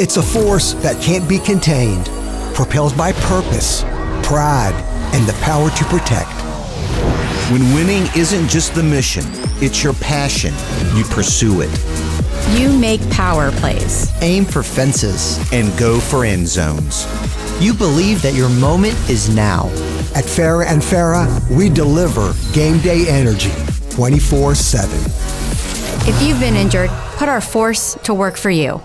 It's a force that can't be contained, propelled by purpose, pride, and the power to protect. When winning isn't just the mission, it's your passion. You pursue it. You make power plays. Aim for fences. And go for end zones. You believe that your moment is now. At Farah and Farah, we deliver game day energy 24/7. If you've been injured, put our force to work for you.